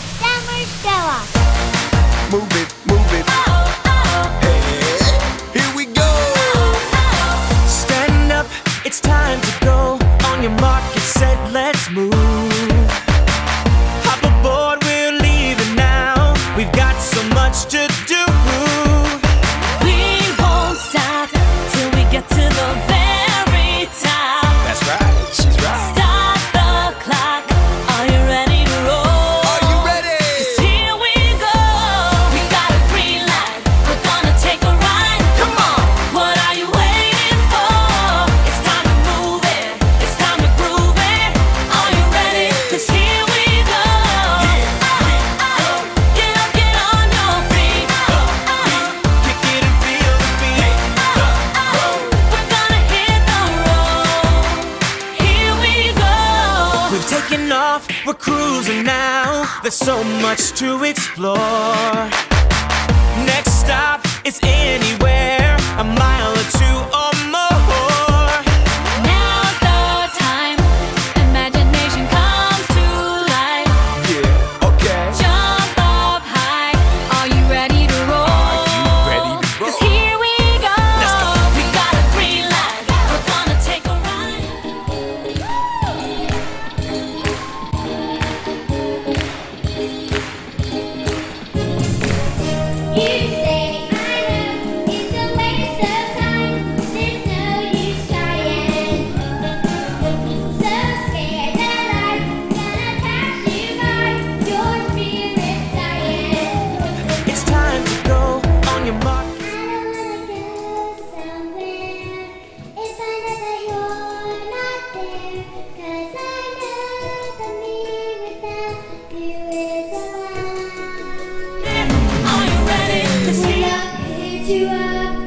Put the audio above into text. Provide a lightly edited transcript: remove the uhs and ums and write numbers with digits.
Summer Stella. Move it, oh, oh. Hey, here we go. Oh, oh. Stand up, it's time to go. On your mark, get set, let's move. Hop aboard, we're leaving now. We've got so much to do. We won't stop till we get to the very top. That's right, she's right. Taking off, we're cruising now. There's so much to explore. Next stop is anywhere, a mile or two or more. Now's the time, imagination comes to life. Yeah, okay. Jump up high, are you ready to roll? Are you ready to roll? 'Cause here we go. Let's go. We got a green light, we're gonna take a ride. You say, I know, it's a waste of time. There's no use trying. So scared that I'm gonna pass you by. Your spirit's dying. It's time to go on your mark. I don't wanna go somewhere if I know that you're not there. 'Cause I know that me without you is a lie. Are you ready? Cause we are here to